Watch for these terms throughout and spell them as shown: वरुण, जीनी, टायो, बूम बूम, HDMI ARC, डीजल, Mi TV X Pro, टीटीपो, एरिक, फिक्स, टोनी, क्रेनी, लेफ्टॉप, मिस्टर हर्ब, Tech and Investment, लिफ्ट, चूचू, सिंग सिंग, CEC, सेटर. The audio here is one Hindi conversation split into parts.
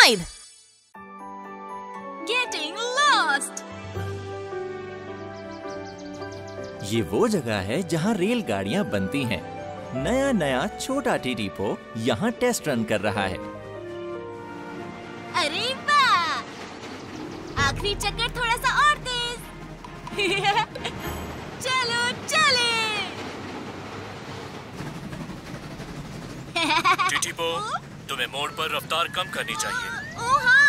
alive! Getting lost! ये वो जगह है जहाँ रेलगाड़ियाँ बनती हैं। नया नया छोटा टीटीपो यहाँ टेस्ट रन कर रहा है। अरे वाह! आखिरी चक्कर थोड़ा सा और तेज। चलो चले। टीटीपो, तुम्हें मोड़ पर रफ्तार कम करनी चाहिए। ओ हाँ।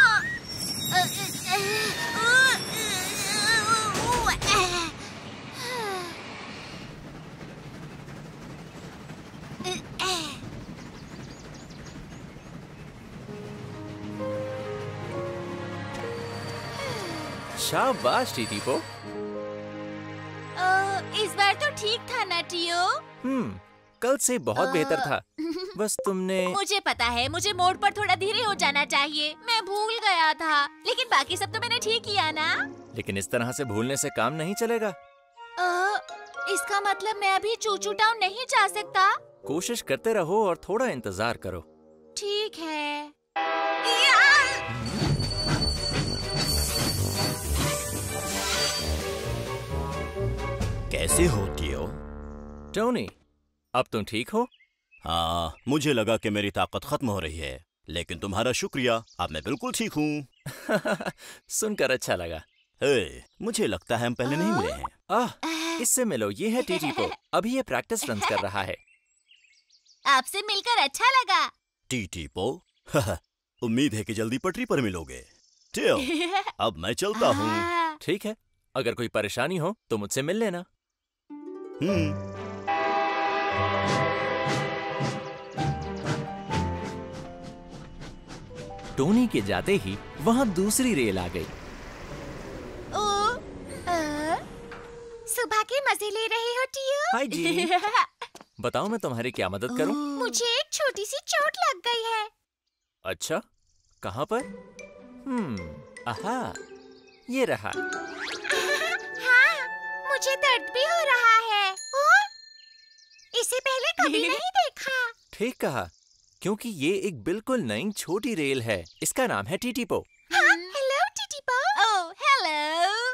शाबाश टीटीपो। इस बार तो ठीक था ना टीओ? कल से बहुत बेहतर था। बस तुमने मुझे पता है मुझे मोड़ पर थोड़ा धीरे हो जाना चाहिए। मैं भूल गया था, लेकिन बाकी सब तो मैंने ठीक किया ना। लेकिन इस तरह से भूलने से काम नहीं चलेगा। इसका मतलब मैं अभी चूचू टाउन नहीं जा सकता? कोशिश करते रहो और थोड़ा इंतजार करो। ठीक है। कैसे होती हो टोनी? अब तुम ठीक हो? हाँ, मुझे लगा कि मेरी ताकत खत्म हो रही है, लेकिन तुम्हारा शुक्रिया, अब मैं बिल्कुल ठीक हूँ। सुनकर अच्छा लगा। ए, मुझे लगता है हम पहले नहीं मिले हैं। इससे मिलो, ये है टीटीपो। अभी ये प्रैक्टिस रन कर रहा है। आपसे मिलकर अच्छा लगा टीटीपो। उम्मीद है कि जल्दी पटरी पर मिलोगे। अब मैं चलता हूँ। ठीक है, अगर कोई परेशानी हो तो मुझसे मिल लेना। टोनी के जाते ही वहाँ दूसरी रेल आ गई। सुबह के मजे ले रहे हो टीओ? हाय जीनी। बताओ मैं तुम्हारी क्या मदद करूं? मुझे एक छोटी सी चोट लग गई है। अच्छा, कहाँ पर? आहा, ये रहा। हाँ, मुझे दर्द भी हो रहा है। इसे पहले कभी नहीं देखा। ठीक कहा, क्योंकि ये एक बिल्कुल नई छोटी रेल है। इसका नाम है टीटीपो। हाँ, हेलो टीटीपो। ओह, हेलो।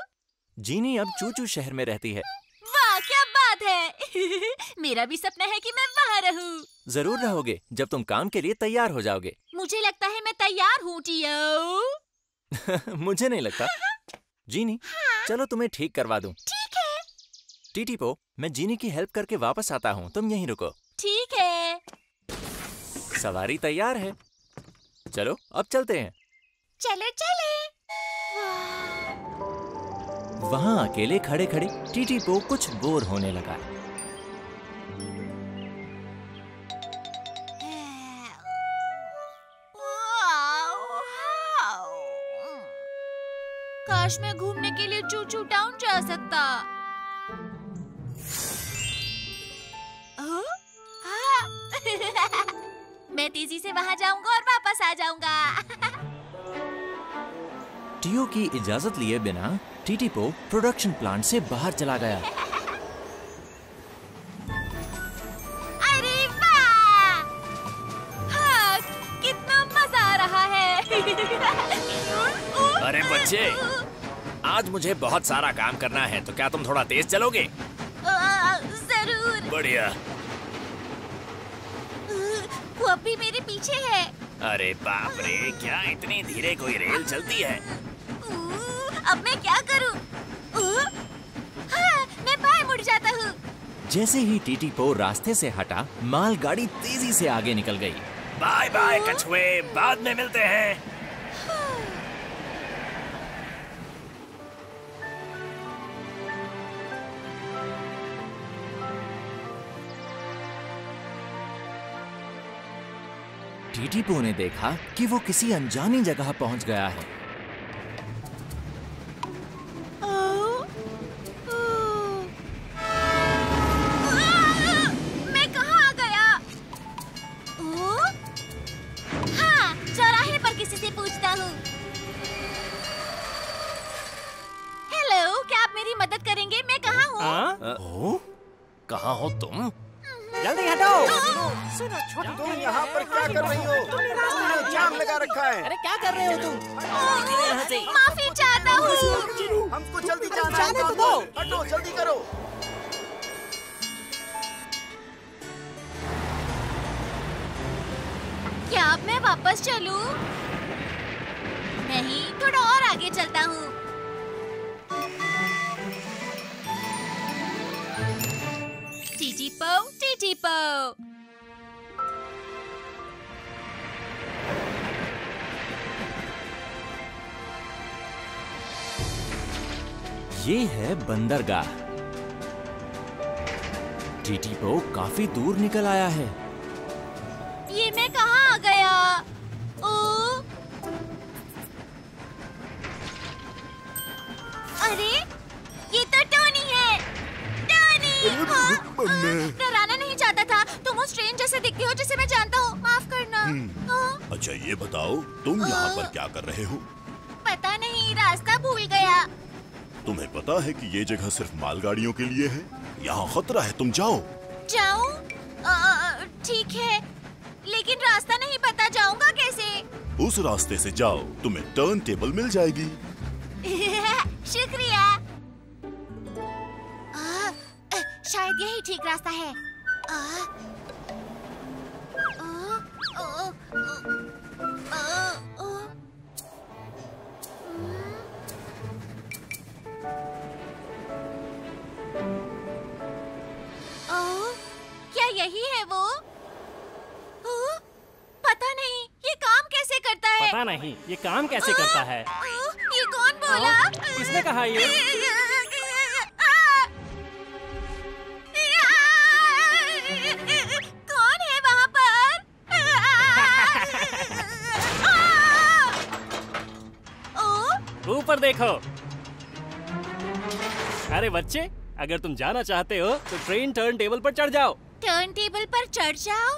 जीनी अब चूचू शहर में रहती है। वाह, क्या बात है। मेरा भी सपना है कि मैं वहाँ रहूं। जरूर रहोगे जब तुम काम के लिए तैयार हो जाओगे। मुझे लगता है मैं तैयार हूँ टीओ। मुझे नहीं लगता। जीनी, चलो तुम्हें ठीक करवा दूं। ठीक है टीटीपो, मैं जीनी की हेल्प करके वापस आता हूँ, तुम यहीं रुको। ठीक है। सवारी तैयार है, चलो अब चलते हैं। चलो चले। वहाँ अकेले खड़े खड़े टीटीपो कुछ बोर होने लगा। काश मैं घूमने के लिए चूचू टाउन जा सकता। मैं तेजी से वहाँ जाऊंगा और वापस आ जाऊंगा। टीओ की इजाजत लिए बिना टीटीपो प्रोडक्शन प्लांट से बाहर चला गया। अरे वाह! हाँ, कितना मजा आ रहा है। अरे बच्चे, आज मुझे बहुत सारा काम करना है, तो क्या तुम थोड़ा तेज चलोगे? जरूर। बढ़िया। वो अभी मेरे पीछे है। अरे बाप रे, क्या इतनी धीरे कोई रेल चलती है? अब मैं क्या करूं? हाँ, मैं बाहर मुड़ जाता हूँ। जैसे ही टीटीपो रास्ते से हटा, मालगाड़ी तेजी से आगे निकल गई। बाय बाय कछुए, बाद में मिलते हैं। टीटीपो ने देखा कि वो किसी अनजानी जगह पहुंच गया है। करेंगे, मैं कहाँ हूँ? कहाँ हो तुम? जल्दी हटो। सुनो, तुम यहाँ पर क्या कर रही हो? तुमने जाम लगा रखा है। अरे क्या कर रहे हो तुम? माफी चाहता हूँ। हमको जल्दी जाना है। हटो, जल्दी करो। क्या अब मैं वापस चलूँ? नहीं, थोड़ा और आगे चलता हूँ। टीटीपो, टीटीपो। ये है बंदरगाह। टीटीपो काफी दूर निकल आया है। ये मैं कहाँ आ गया? ओ, अरे ये तो टोनी है। टोनी, डराना नहीं चाहता था। तुम उस ट्रेन जैसे दिखते हो जिसे मैं जानता हूँ। माफ करना। अच्छा ये बताओ, तुम यहाँ पर क्या कर रहे हो? पता नहीं, रास्ता भूल गया। तुम्हें पता है कि ये जगह सिर्फ मालगाड़ियों के लिए है? यहाँ खतरा है, तुम जाओ। जाऊँ? ठीक है, लेकिन रास्ता नहीं पता। जाऊंगा कैसे? उस रास्ते से जाओ, तुम्हें टर्न टेबल मिल जाएगी। शुक्रिया। शायद यही ठीक रास्ता है। क्या यही है वो? पता नहीं ये काम कैसे करता है। पता नहीं ये काम कैसे करता है। ये कौन बोला? किसने कहा ये? कौन है वहाँ पर? ऊपर देखो। अरे बच्चे, अगर तुम जाना चाहते हो तो ट्रेन टर्न टेबल पर चढ़ जाओ। टर्न टेबल पर चढ़ जाओ?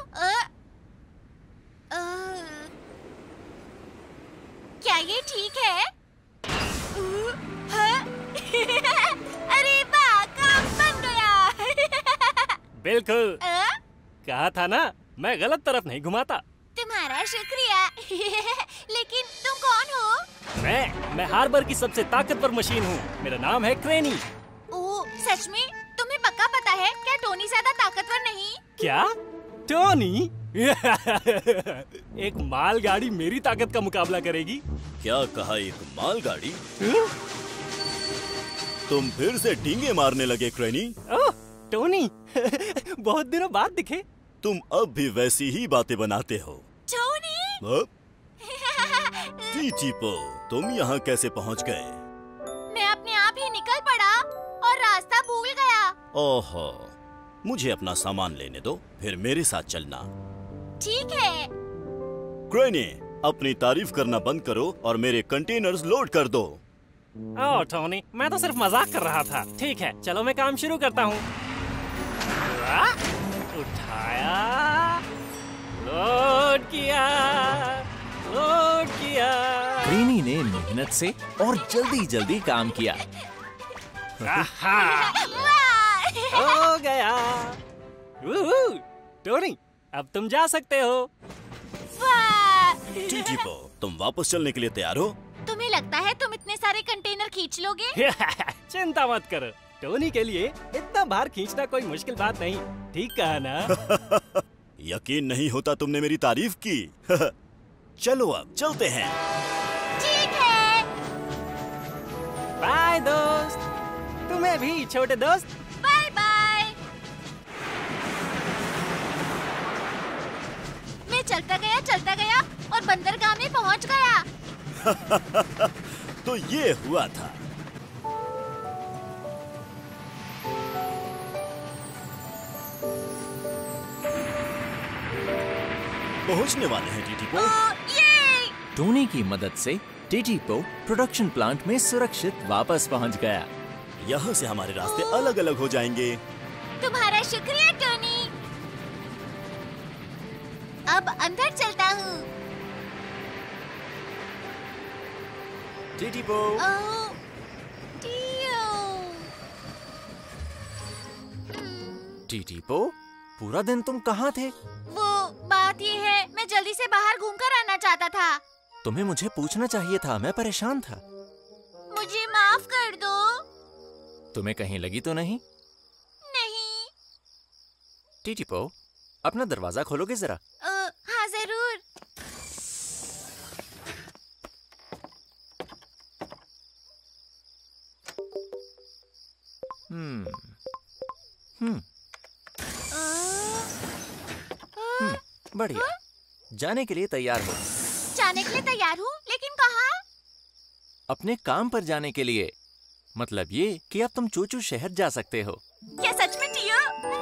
क्या ये ठीक है? अरे वाह, काम बन गया। बिल्कुल। कहा था ना, मैं गलत तरफ नहीं घुमाता। तुम्हारा शुक्रिया। लेकिन तुम कौन हो? मैं हार्बर की सबसे ताकतवर मशीन हूँ। मेरा नाम है क्रेनी। ओह, सच में? तुम्हें पक्का पता है? क्या टोनी ज्यादा ताकतवर नहीं? क्या टोनी? एक मालगाड़ी मेरी ताकत का मुकाबला करेगी? क्या कहा, एक मालगाड़ी? तुम फिर से डींगे मारने लगे क्रेनी। ओह टोनी, बहुत दिनों बाद दिखे। तुम अब भी वैसी ही बातें बनाते हो। टोनी? टीटीपो, तुम यहाँ कैसे पहुँच गए? मैं अपने आप ही निकल पड़ा और रास्ता भूल गया। ओहो, मुझे अपना सामान लेने दो, फिर मेरे साथ चलना। ठीक है। क्रेनी, अपनी तारीफ करना बंद करो और मेरे कंटेनर्स लोड कर दो। ओह टोनी, मैं तो सिर्फ मजाक कर रहा था। ठीक है, चलो मैं काम शुरू करता हूँ। उठाया, लोड किया, लोड किया। क्रेनी ने मेहनत से और जल्दी जल्दी काम किया। हो गया। टोनी, अब तुम जा सकते हो। टीटीपो, तुम वापस चलने के लिए तैयार हो? तुम्हें लगता है तुम इतने सारे कंटेनर खींच लोगे? चिंता मत करो, टोनी के लिए इतना भार खींचना कोई मुश्किल बात नहीं। ठीक कहा ना? यकीन नहीं होता तुमने मेरी तारीफ की। चलो अब चलते हैं। ठीक है। बाय दोस्त। तुम्हें भी छोटे दोस्त। Bye bye. मैं चलता गया और बंदरगाह में पहुंच गया। तो ये हुआ था। पहुंचने वाले हैं टीटीपो। टोनी की मदद से टीटीपो प्रोडक्शन प्लांट में सुरक्षित वापस पहुंच गया। यहाँ से हमारे रास्ते अलग अलग हो जाएंगे। तुम्हारा शुक्रिया टोनी। अब अंदर चलता हूँ। टीटीपो। टीटीपो, पूरा दिन तुम कहाँ थे? वो बात ये है, मैं जल्दी से बाहर घूमकर आना चाहता था। तुम्हें मुझे पूछना चाहिए था, मैं परेशान था। मुझे माफ कर दो। तुम्हें कहीं लगी तो नहीं? नहीं। टीटीपो, अपना दरवाजा खोलोगे जरा? हाँ जरूर। बढ़िया। जाने के लिए तैयार हो? जाने के लिए तैयार हूँ, लेकिन कहाँ? अपने काम पर जाने के लिए। मतलब ये कि अब तुम चूचू शहर जा सकते हो। क्या सच में टियो?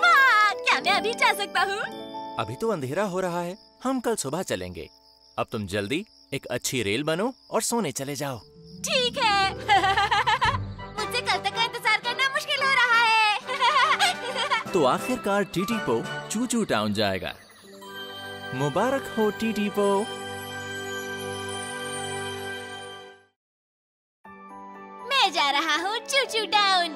वाह, क्या मैं अभी जा सकता हूँ? अभी तो अंधेरा हो रहा है, हम कल सुबह चलेंगे। अब तुम जल्दी एक अच्छी रेल बनो और सोने चले जाओ। ठीक है। मुझसे कल तक का इंतजार करना मुश्किल हो रहा है। तो आखिरकार टीटीपो चूचू टाउन जाएगा। मुबारक हो टीटीपो। जा रहा हूँ चूचू डाउन।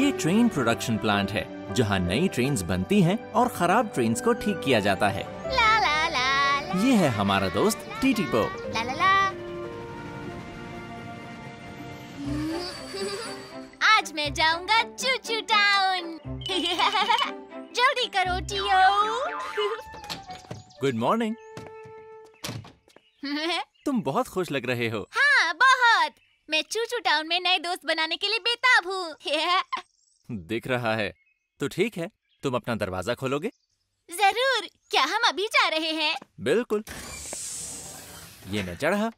ये ट्रेन प्रोडक्शन प्लांट है जहाँ नई ट्रेन्स बनती हैं और खराब ट्रेन्स को ठीक किया जाता है। ला ला ला, ला। ये है हमारा दोस्त टीटीपो। ला ला ला। आज मैं जाऊँगा चूचू डाउन। जल्दी करो टियो। Good morning. तुम बहुत खुश लग रहे हो। हाँ बहुत। मैं चूचू टाउन में नए दोस्त बनाने के लिए बेताब हूँ। दिख रहा है। तो ठीक है, तुम अपना दरवाजा खोलोगे? जरूर। क्या हम अभी जा रहे हैं? बिल्कुल। ये मैं चढ़ा।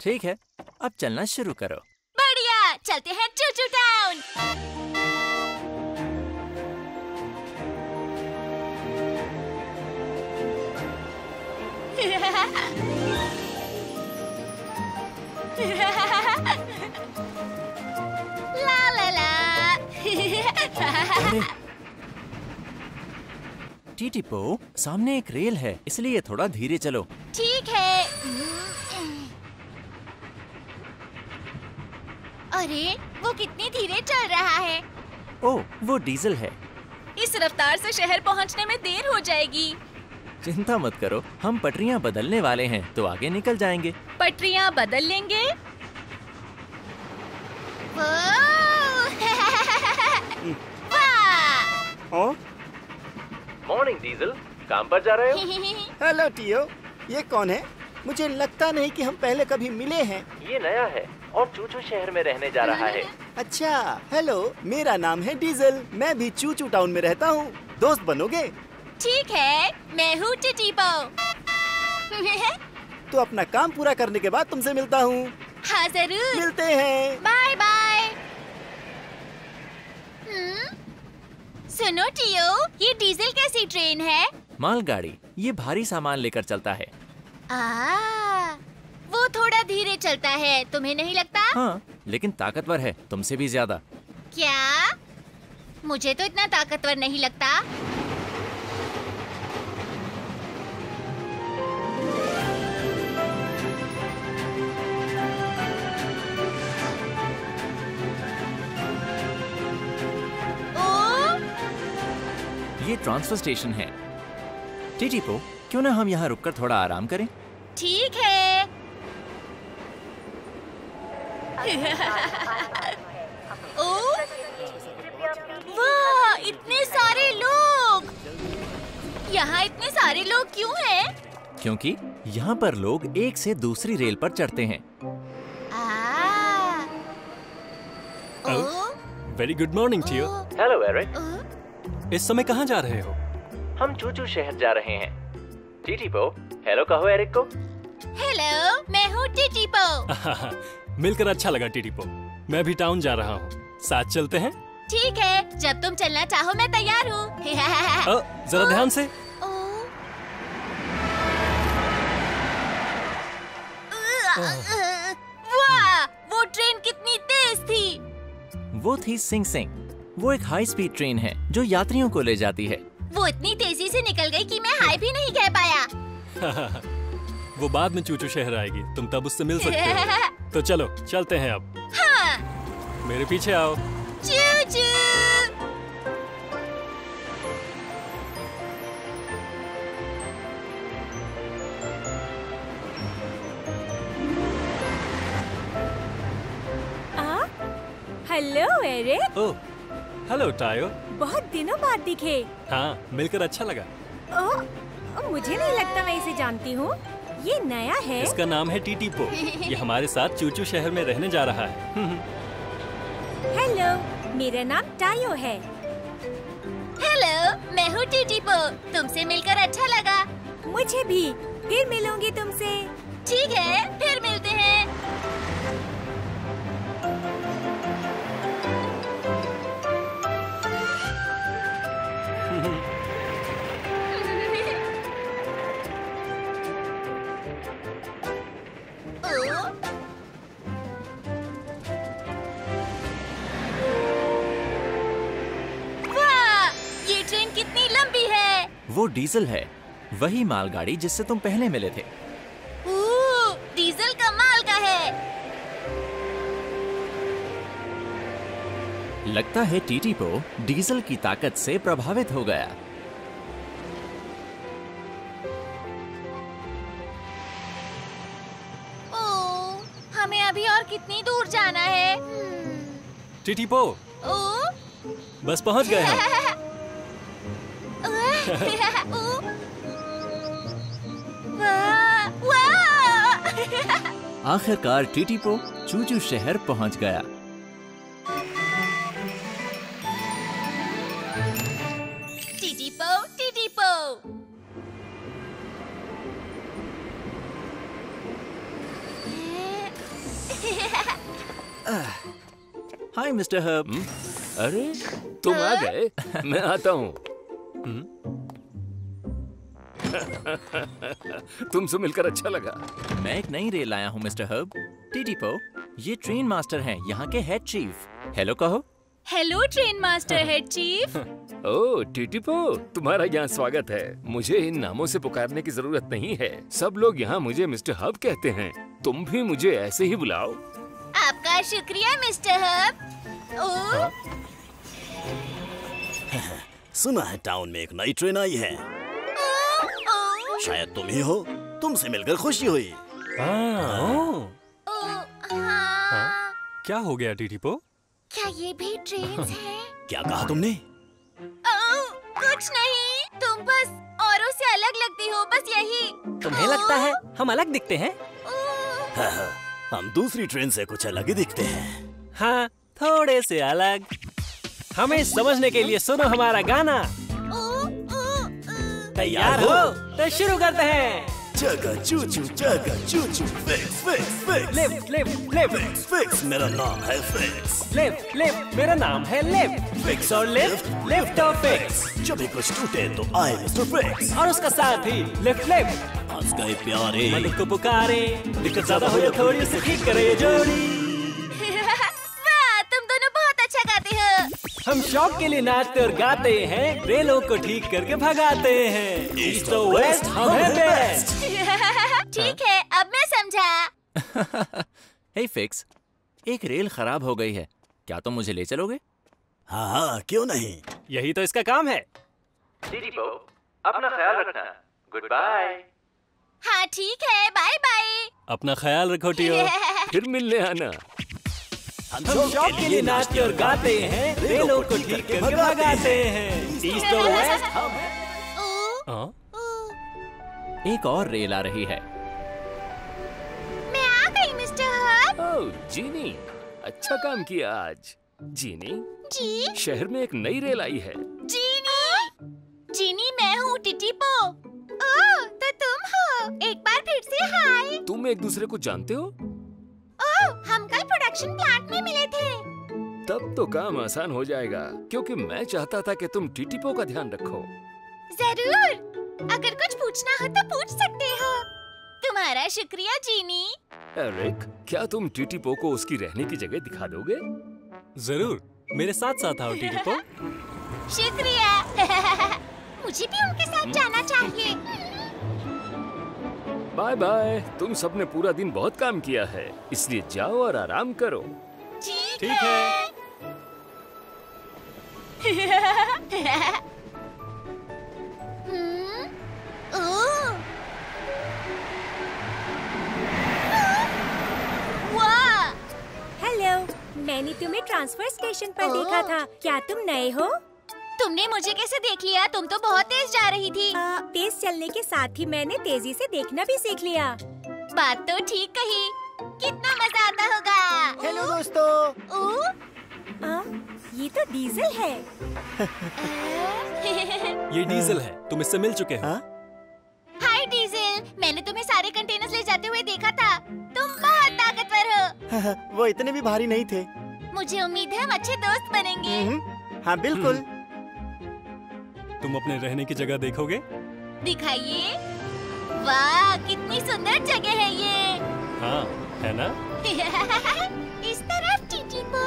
ठीक है, अब चलना शुरू करो। बढ़िया, चलते हैं चूचू टाउन। ला ला ला। टीटीपो, सामने एक रेल है, इसलिए थोड़ा धीरे चलो। ठीक है। अरे वो कितनी धीरे चल रहा है। ओ, वो डीजल है। इस रफ्तार से शहर पहुंचने में देर हो जाएगी। चिंता मत करो, हम पटरियां बदलने वाले हैं तो आगे निकल जाएंगे। पटरियां बदल लेंगे। मॉर्निंग डीजल, काम पर जा रहे हो? हेलो टियो, ये कौन है? मुझे लगता नहीं कि हम पहले कभी मिले हैं। ये नया है और चूचू शहर में रहने जा रहा है। अच्छा, हेलो, मेरा नाम है डीजल। मैं भी चूचू टाउन में रहता हूँ। दोस्त बनोगे? ठीक है, मैं हूँ टीटीपो। तो अपना काम पूरा करने के बाद तुमसे मिलता हूँ। हाँ जरूर। मिलते हैं। Bye bye. सुनो टियो, ये डीजल कैसी ट्रेन है? मालगाड़ी। ये भारी सामान लेकर चलता है। वो थोड़ा धीरे चलता है, तुम्हें नहीं लगता? हाँ, लेकिन ताकतवर है, तुमसे भी ज्यादा। क्या? मुझे तो इतना ताकतवर नहीं लगता। ये ट्रांसफर स्टेशन है। टीटीपो, क्यों ना हम यहाँ रुककर थोड़ा आराम करें? ठीक है। ओ, वाह, इतने सारे लोग। यहाँ इतने सारे लोग क्यों हैं? क्योंकि यहाँ पर लोग एक से दूसरी रेल पर चढ़ते हैं। Very good morning Tayo. Hello एरिक। इस समय कहाँ जा रहे हो? हम चूचू शहर जा रहे हैं। टीटीपो, हेलो कहो एरिक को। हेलो, मैं हूँ टीटीपो। मिलकर अच्छा लगा टीटीपो। मैं भी टाउन जा रहा हूँ, साथ चलते हैं? ठीक है, जब तुम चलना चाहो मैं तैयार हूँ। जरा ध्यान से। वाह, वो ट्रेन कितनी तेज थी। वो थी सिंग सिंग। वो एक हाई स्पीड ट्रेन है जो यात्रियों को ले जाती है। वो इतनी तेजी से निकल गई कि मैं हाय भी नहीं कह पाया। वो बाद में चूचू शहर आएगी, तुम तब उससे मिल सकते हो। तो चलो चलते हैं अब। हाँ। मेरे पीछे आओ। चूचू। Hello एरिक। Oh hello टायो, बहुत दिनों बाद दिखे। हाँ मिलकर अच्छा लगा। ओह मुझे नहीं लगता मैं इसे जानती हूँ, ये नया है। इसका नाम है टीटीपो। ये हमारे साथ चूचू शहर में रहने जा रहा है। हेलो मेरा नाम टायो है। हेलो मैं हूँ टीटीपो, तुमसे मिलकर अच्छा लगा। मुझे भी, फिर मिलूंगी तुमसे। ठीक है फिर मिलते हैं। वाह, ये ट्रेन कितनी लंबी है। वो डीजल है, वही मालगाड़ी जिससे तुम पहले मिले थे। डीजल कमाल का है। लगता है टीटीपो डीजल की ताकत से प्रभावित हो गया। ओह, हमें अभी और कितनी दूर जाना है। टीटीपो, बस पहुंच गए हैं। आखिरकार टीटीपो चूचू शहर पहुंच गया। टीटीपो टीटीपो। Hi मिस्टर हर्ब। अरे तुम आ गए, मैं आता हूँ। तुमसे मिलकर अच्छा लगा। मैं एक नई रेल लाया हूँ मिस्टर हर्ब। टीटीपो, ये ट्रेन मास्टर हैं, यहाँ के हेड चीफ। हेलो कहो। Hello train master head chief. Oh टीटीपो, तुम्हारा यहाँ स्वागत है। मुझे इन नामों से पुकारने की जरूरत नहीं है, सब लोग यहाँ मुझे मिस्टर हर्ब कहते हैं। तुम भी मुझे ऐसे ही बुलाओ। आपका शुक्रिया मिस्टर हर्ब। सुना है टाउन में एक नई ट्रेन आई है, शायद तुम ही हो। तुमसे मिलकर खुशी हुई। क्या हो गया टीटीपो? क्या ये भी ट्रेन्स हैं? क्या कहा तुमने? कुछ नहीं, तुम बस औरों से अलग लगती हो, बस यही। तुम्हें लगता है हम अलग दिखते हैं? हम दूसरी ट्रेन से कुछ अलग ही दिखते हैं। हाँ थोड़े से अलग। हमें समझने के लिए सुनो हमारा गाना। तैयार हो तो शुरू करते हैं। जगा चूचू फिक्स फिक्स फिक्स left left left फिक्स फिक्स मेरा नाम है फिक्स लेफ्ट लेफ्ट मेरा नाम है लेफ्ट फिक्स और लेफ्ट लेफ्टॉप फिक्स जब भी कुछ टूटे तो आए मिस्टर फिक्स और उसका साथी लेफ्ट लेफ्ट हंस गए प्यारे मलिक को पुकारे दिक्कत ज्यादा हो या थोड़ी सी ठीक करे ये जोड़ी। वाह तुम दोनों बहुत अच्छा गाते हो। हम शौक के लिए नाचते और गाते हैं, रेलों को ठीक करके भगाते हैं। ईस्ट और वेस्ट हम हैं बेस्ट। ठीक है अब मैं समझा। हे फिक्स, एक रेल खराब हो गई है, क्या तुम मुझे ले चलोगे? हाँ क्यों नहीं, यही तो इसका काम है। टीटीपो, अपना ख्याल रखना। Good bye. हाँ ठीक है बाय बाय। अपना ख्याल रखो टियो। फिर मिलने आना। हम शौक के लिए नाचते और गाते हैं, रेलों को ठीक करके भगाते हैं। ईस्ट और वेस्ट हम। एक और रेल आ रही है। मैं आ गई मिस्टर हर्ब। ओह जीनी, अच्छा काम किया आज। जीनी जी, शहर में एक नई रेल आई है। जीनी जीनी, मैं हूँ टीटीपो। ओह तो तुम हो, एक बार फिर से हाय। तुम एक दूसरे को जानते हो? हम कल प्रोडक्शन प्लांट में मिले थे। तब तो काम आसान हो जाएगा, क्योंकि मैं चाहता था कि तुम टीटीपो का ध्यान रखो। जरूर, अगर कुछ पूछना हो तो पूछ सकते हो। तुम्हारा शुक्रिया जीनी। एरिक, क्या तुम टीटीपो को उसकी रहने की जगह दिखा दोगे? जरूर, मेरे साथ साथ आओ टीटीपो। शुक्रिया। मुझे भी उनके साथ जाना चाहिए। Bye bye. तुम सबने पूरा दिन बहुत काम किया है, इसलिए जाओ और आराम करो। ठीक है। हेलो, मैं मैंने तुम्हें ट्रांसफर स्टेशन पर देखा था। क्या तुम नए हो? तुमने मुझे कैसे देख लिया? तुम तो बहुत तेज जा रही थी। तेज चलने के साथ ही मैंने तेजी से देखना भी सीख लिया। बात तो ठीक कही। कितना मजा आता होगा। हेलो दोस्तों। ये तो डीजल है। ये डीजल है। तुम इससे मिल चुके हो? हाय डीजल, मैंने तुम्हें सारे कंटेनर्स ले जाते हुए देखा था। तुम बहुत ताकतवर हो। वो इतने भी भारी नहीं थे। मुझे उम्मीद है हम अच्छे दोस्त बनेंगे। हाँ बिल्कुल। तुम अपने रहने की जगह देखोगे? दिखाइए। वाह कितनी सुंदर जगह है ये। हाँ है ना? इस तरफ टीटीपो।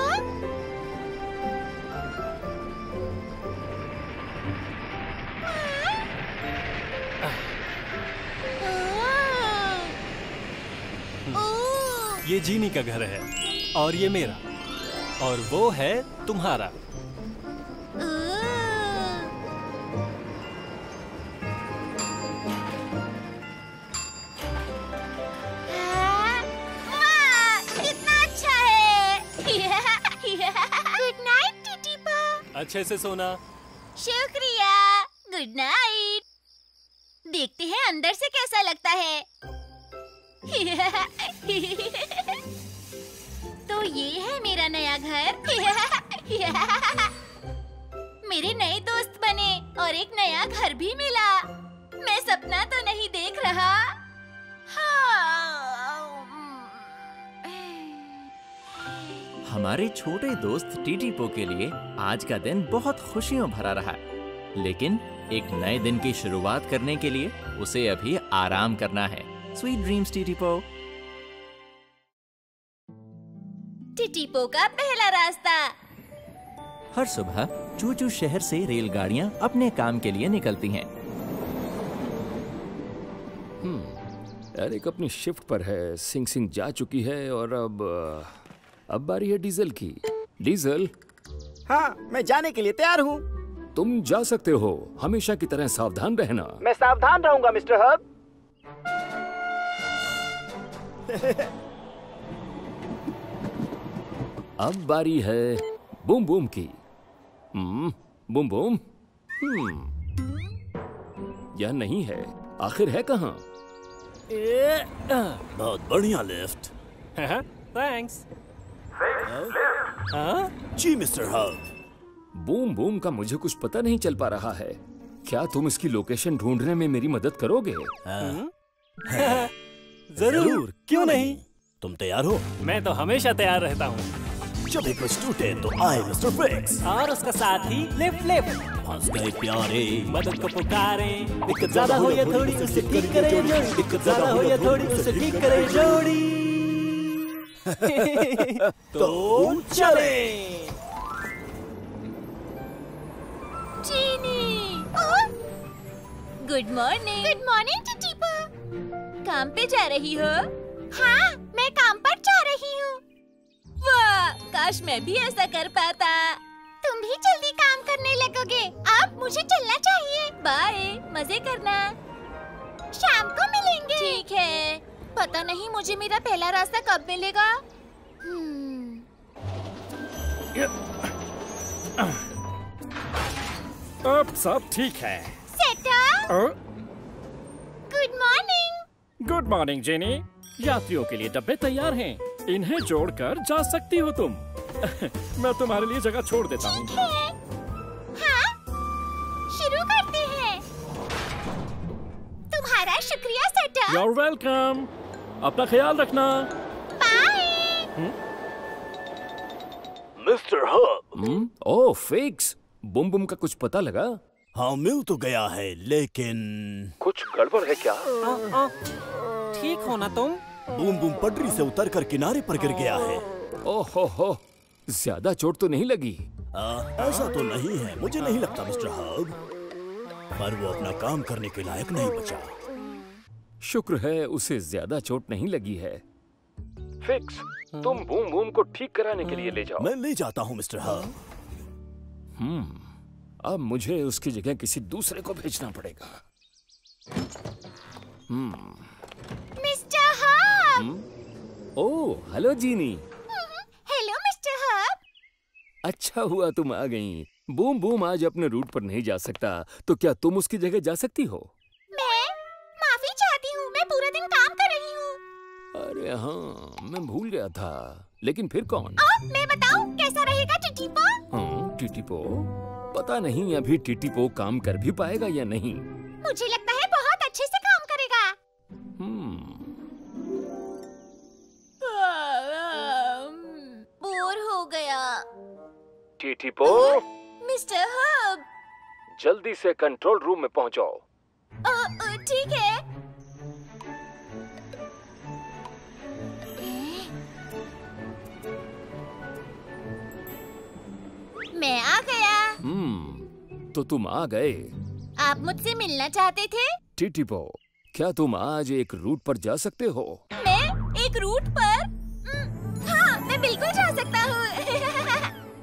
ये जीनी का घर है और ये मेरा और वो है तुम्हारा। अच्छे से सोना। शुक्रिया। Good night. देखते हैं अंदर से कैसा लगता है। तो ये है मेरा नया घर। मेरे नए दोस्त बने और एक नया घर भी मिला। मैं सपना तो नहीं देख रहा। हमारे छोटे दोस्त टीटीपो के लिए आज का दिन बहुत खुशियों भरा रहा है, लेकिन एक नए दिन की शुरुआत करने के लिए उसे अभी आराम करना है। Sweet dreams टीटीपो। टीटीपो का पहला रास्ता। हर सुबह चूचू शहर से रेलगाड़ियां अपने काम के लिए निकलती हैं। एरिक अपनी शिफ्ट पर है, सिंग सिंग जा चुकी है और अब बारी है डीजल की। डीजल। हाँ मैं जाने के लिए तैयार हूँ। तुम जा सकते हो, हमेशा की तरह सावधान रहना। मैं सावधान रहूंगा मिस्टर हर्ब। अब बारी है बूम बूम की। बूम बूम। यह नहीं है। आखिर है कहाँ? बहुत बढ़िया लिफ्ट। थैंक्स। हाँ? जी मिस्टर हर्ब। बूम बूम का मुझे कुछ पता नहीं चल पा रहा है। क्या तुम इसकी लोकेशन ढूंढने में मेरी मदद करोगे? जरूर, क्यों नहीं? तुम तैयार हो? मैं तो हमेशा तैयार रहता हूँ। जब एक कुछ टूटे तो आए मिस्टर फिक्स और उसका साथी लिफ्ट। लिफ्ट फंस गए प्यारे, मदद को पुकारे। दिक्कत ज्यादा हो या थोड़ी उसे ठीक करे जोड़ी। दिक्कत ज्यादा हो या थोड़ी उसे ठीक करे जोड़ी। तो चलें। जीनी। Good morning. Good morning टीटीपो। काम पे जा रही हो? हाँ मैं काम पर जा रही हूँ। वाह काश मैं भी ऐसा कर पाता। तुम भी जल्दी काम करने लगोगे। अब मुझे चलना चाहिए। बाय, मजे करना। शाम को मिलेंगे। ठीक है। पता नहीं मुझे मेरा पहला रास्ता कब मिलेगा। अब सब ठीक है। सेटर। Good morning. Good morning जीनी। यात्रियों के लिए डब्बे तैयार हैं। इन्हें जोड़कर जा सकती हो तुम। मैं तुम्हारे लिए जगह छोड़ देता हूँ। हाँ, शुरू करते हैं। तुम्हारा शुक्रिया सेटर। You're welcome. अपना ख्याल रखना। Bye. मिस्टर हर्ब। Oh फिक्स, बूम बूम का कुछ पता लगा? हाँ मिल तो गया है, लेकिन कुछ गड़बड़ है क्या? ठीक हो ना तुम? बूम बूम पटरी से उतरकर किनारे पर गिर गया है। ओह हो, ज्यादा चोट तो नहीं लगी? ऐसा तो नहीं है, मुझे नहीं लगता मिस्टर हर्ब। पर वो अपना काम करने के लायक नहीं बचा। शुक्र है उसे ज्यादा चोट नहीं लगी है। फिक्स, तुम बूम बूम को ठीक कराने के लिए ले जाओ। मैं ले जाता हूँ मिस्टर हर्ब। अब मुझे उसकी जगह किसी दूसरे को भेजना पड़ेगा। मिस्टर हर्ब। Oh hello जीनी। Hello मिस्टर हर्ब। अच्छा हुआ तुम आ गई। बूम बूम आज अपने रूट पर नहीं जा सकता, तो क्या तुम उसकी जगह जा सकती हो? मैं माफी चाहती हूँ, मैं पूरा दिन काम कर रही हूँ। अरे हाँ, मैं भूल गया था। लेकिन फिर कौन? मैं बताऊँ कैसा रहेगा टीटीपो? हाँ, टीटीपो? पता नहीं अभी टीटीपो काम कर भी पाएगा या नहीं। मुझे लगता है बहुत अच्छे से काम करेगा। बोर हो गया। टीटीपो, मिस्टर हर्ब, जल्दी से कंट्रोल रूम में पहुँचो। ठीक है। मैं आ गया। तो तुम आ गए। आप मुझसे मिलना चाहते थे? टीटीपो, क्या तुम आज एक रूट पर जा सकते हो? मैं एक रूट पर? हाँ, मैं बिल्कुल जा सकता हूँ।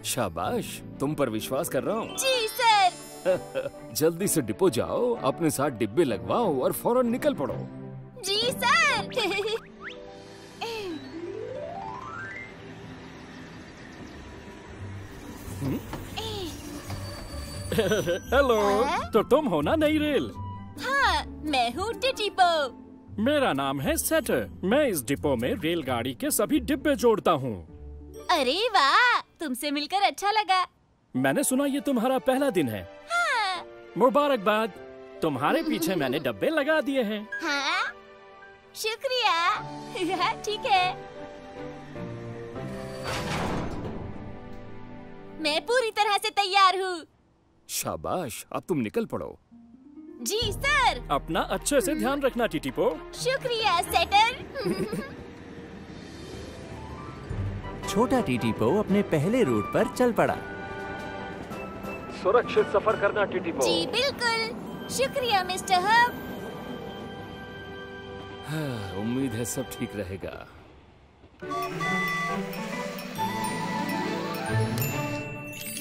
शाबाश, तुम पर विश्वास कर रहा हूँ। जी सर। जल्दी से डिपो जाओ, अपने साथ डिब्बे लगवाओ और फौरन निकल पड़ो। जी सर। हेलो, तो तुम हो ना नई रेल? हाँ, मैं हूँ टीटीपो। मेरा नाम है सेटर। मैं इस डिपो में रेलगाड़ी के सभी डिब्बे जोड़ता हूँ। अरे वाह, तुमसे मिलकर अच्छा लगा। मैंने सुना ये तुम्हारा पहला दिन है। हाँ। मुबारकबाद, तुम्हारे पीछे मैंने डब्बे लगा दिए हैं। हाँ, शुक्रिया। ठीक है, मैं पूरी तरह से तैयार हूँ। शाबाश, अब तुम निकल पड़ो। जी सर। अपना अच्छे से ध्यान रखना टीटीपो। शुक्रिया सेटर। छोटा टीटीपो अपने पहले रूट पर चल पड़ा। सुरक्षित सफर करना टीटीपो। जी बिल्कुल, शुक्रिया मिस्टर हर्ब। हाँ, उम्मीद है सब ठीक रहेगा।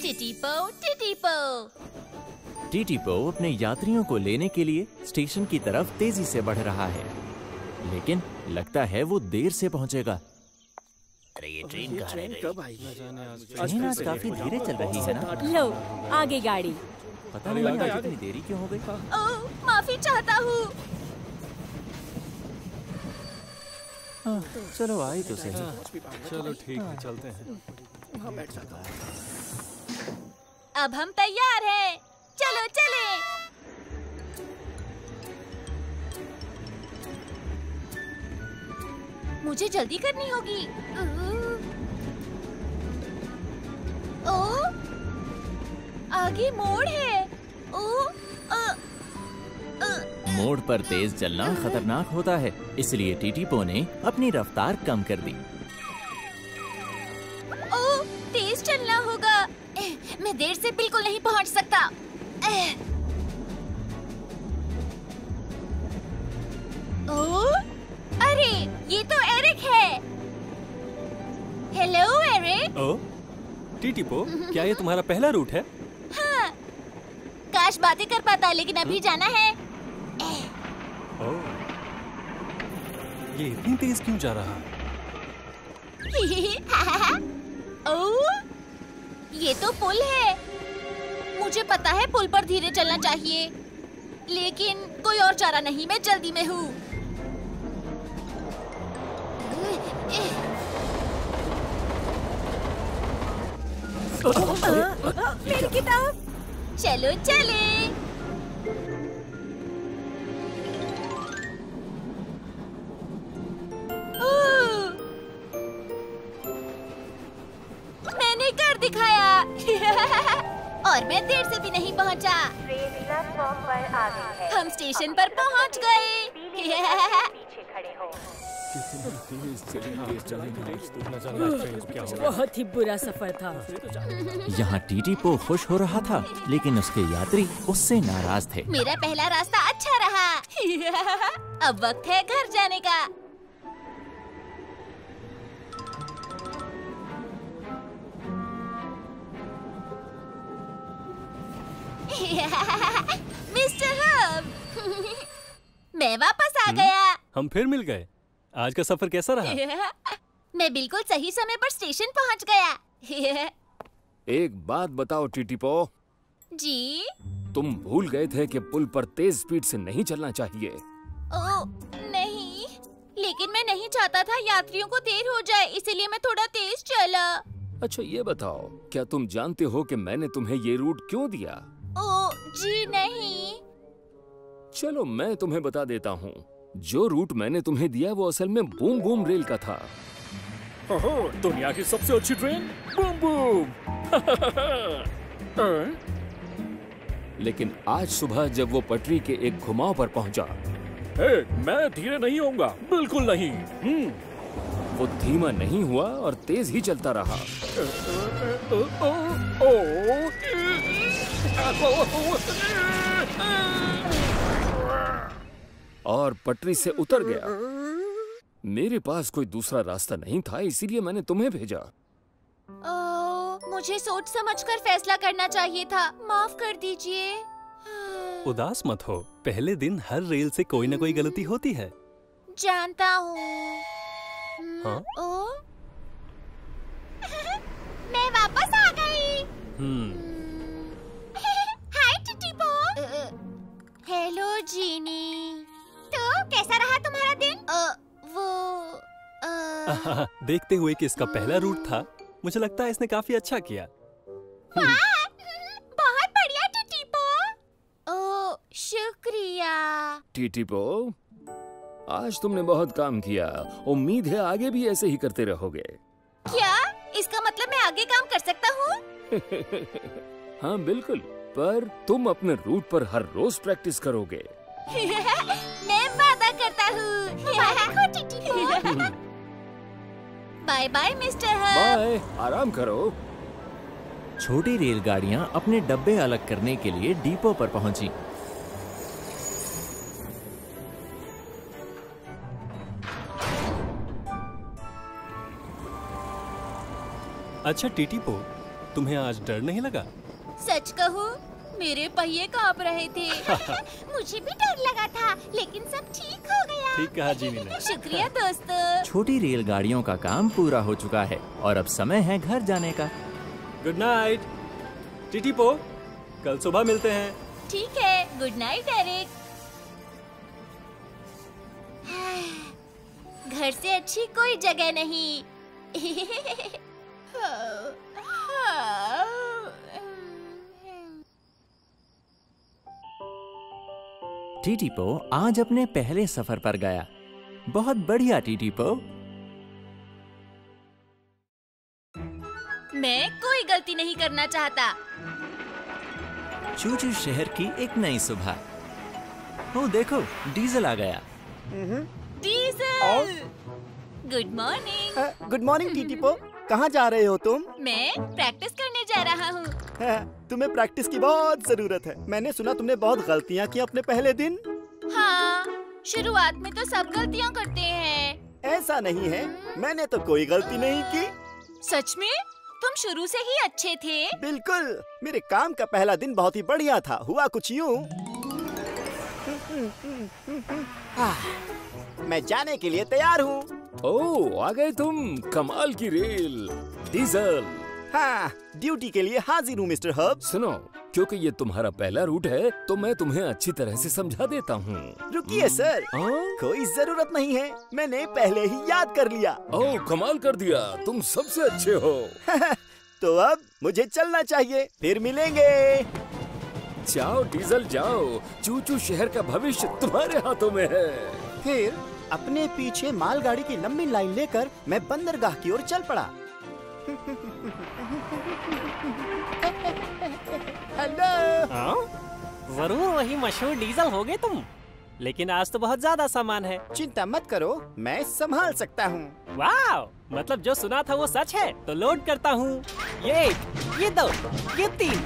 टीटीपो, टीटीपो। टीटीपो अपने यात्रियों को लेने के लिए स्टेशन की तरफ तेजी से बढ़ रहा है, लेकिन लगता है वो देर से पहुंचेगा। अरे ये ट्रेन कब आएगी? ट्रेन आज काफी धीरे चल रही है ना। लो, आगे गाड़ी। पता नहीं लगता इतनी देरी क्यों हो गई। ओह, माफी चाहता हूँ। चलो आए तो सही। चलो ठीक है, चलते हैं। अब हम तैयार हैं, चलो चलें। मुझे जल्दी करनी होगी। ओ, आगे मोड़ है। ओ, मोड़ पर तेज चलना खतरनाक होता है, इसलिए टीटीपो ने अपनी रफ्तार कम कर दी। ओ, तेज चलना होगा। मैं देर से बिल्कुल नहीं पहुंच सकता। ओ, अरे ये तो एरिक है। Hello एरिक। ओ, टीटीपो, क्या ये तुम्हारा पहला रूट है? हाँ, काश बातें कर पाता, लेकिन अभी जाना है। ओ, ये इतनी तेज क्यों जा रहा? ओ, ये तो पुल है। मुझे पता है पुल पर धीरे चलना चाहिए, लेकिन कोई और चारा नहीं। मैं जल्दी में हूँ। मेरी किताब। चलो चले। मैंने कर दिखाया। और मैं देर से भी नहीं पहुंचा। प्लेटफॉर्म पर आ गई है। हम स्टेशन पर पहुंच गए। बहुत ही बुरा सफर था। यहाँ टीटीपो खुश हो रहा था, लेकिन उसके यात्री उससे नाराज थे। मेरा पहला रास्ता अच्छा रहा। अब वक्त है घर जाने का। मिस्टर हर्ब, मैं वापस आ गया। हम फिर मिल गए। आज का सफर कैसा रहा? मैं बिल्कुल सही समय पर स्टेशन पहुंच गया। एक बात बताओ टीटीपो जी, तुम भूल गए थे कि पुल पर तेज स्पीड से नहीं चलना चाहिए। ओ, नहीं, लेकिन मैं नहीं चाहता था यात्रियों को देर हो जाए, इसीलिए मैं थोड़ा तेज चला। अच्छा ये बताओ, क्या तुम जानते हो कि मैंने तुम्हें ये रूट क्यों दिया? ओ जी नहीं। चलो मैं तुम्हें बता देता हूँ, जो रूट मैंने तुम्हें दिया वो असल में बूम बूम रेल का था। ओहो, दुनिया की सबसे अच्छी ट्रेन बूम बूम। लेकिन आज सुबह जब वो पटरी के एक घुमाव पर पहुंचा, मैं धीरे नहीं होऊंगा, बिल्कुल नहीं। वो धीमा नहीं हुआ और तेज ही चलता रहा। और पटरी से उतर गया। मेरे पास कोई दूसरा रास्ता नहीं था, इसीलिए मैंने तुम्हें भेजा। मुझे सोच समझकर फैसला करना चाहिए था, माफ कर दीजिए। उदास मत हो, पहले दिन हर रेल से कोई ना कोई गलती होती है। जानता हूँ। हाँ? मैं वापस आ गई। Hi टीटीपो। Hello जीनी। तो कैसा रहा तुम्हारा दिन? देखते हुए कि इसका पहला रूट था, मुझे लगता है इसने काफी अच्छा किया। बहुत बढ़िया टीटीपो। ओ शुक्रिया टीटीपो, आज तुमने बहुत काम किया। उम्मीद है आगे भी ऐसे ही करते रहोगे। क्या इसका मतलब मैं आगे काम कर सकता हूँ? हाँ बिल्कुल, पर तुम अपने रूट पर हर रोज प्रैक्टिस करोगे। मैं वादा करता हूँ। Bye bye मिस्टर हर्ब। Bye, आराम करो। छोटी रेलगाड़ियां अपने डब्बे अलग करने के लिए डिपो पर पहुंची। अच्छा टीटीपो, तुम्हें आज डर नहीं लगा? सच कहूँ मेरे पहिए कांप रहे थे। मुझे भी डर लगा था, लेकिन सब ठीक हो गया। ठीक कहा जीनी ने। शुक्रिया दोस्तों। छोटी रेलगाड़ियों का काम पूरा हो चुका है और अब समय है घर जाने का। गुड नाइट टीटीपो, कल सुबह मिलते हैं। ठीक है, गुड नाइट एरिक। घर से अच्छी कोई जगह नहीं। टीटीपो आज अपने पहले सफर पर गया। बहुत बढ़िया टीटीपो। मैं कोई गलती नहीं करना चाहता। चूचू शहर की एक नई सुबह। ओ देखो, डीजल आ गया। डीजल, good morning. Good morning टीटीपो, कहाँ जा रहे हो तुम? मैं प्रैक्टिस करने जा रहा हूँ। तुम्हें प्रैक्टिस की बहुत जरूरत है। मैंने सुना तुमने बहुत गलतियाँ की अपने पहले दिन। हाँ, शुरुआत में तो सब गलतियाँ करते हैं। ऐसा नहीं है, मैंने तो कोई गलती नहीं की। सच में? तुम शुरू से ही अच्छे थे। बिल्कुल, मेरे काम का पहला दिन बहुत ही बढ़िया था। हुआ कुछ यूँ, मैं जाने के लिए तैयार हूँ। ओह आ गए तुम, कमाल की रेल डीजल। हाँ, ड्यूटी के लिए हाजिर हूँ मिस्टर हर्ब। सुनो, क्योंकि ये तुम्हारा पहला रूट है तो मैं तुम्हें अच्छी तरह से समझा देता हूँ। रुकिए सर। कोई जरूरत नहीं है, मैंने पहले ही याद कर लिया। ओह कमाल कर दिया, तुम सबसे अच्छे हो। तो अब मुझे चलना चाहिए, फिर मिलेंगे। जाओ डीजल जाओ, चूचू शहर का भविष्य तुम्हारे हाथों में है। फिर अपने पीछे मालगाड़ी की लंबी लाइन लेकर मैं बंदरगाह की ओर चल पड़ा। हेलो वरुण, वही मशहूर डीजल हो गए तुम। लेकिन आज तो बहुत ज्यादा सामान है। चिंता मत करो, मैं संभाल सकता हूँ। वाह, मतलब जो सुना था वो सच है। तो लोड करता हूँ, ये 2, ये 3।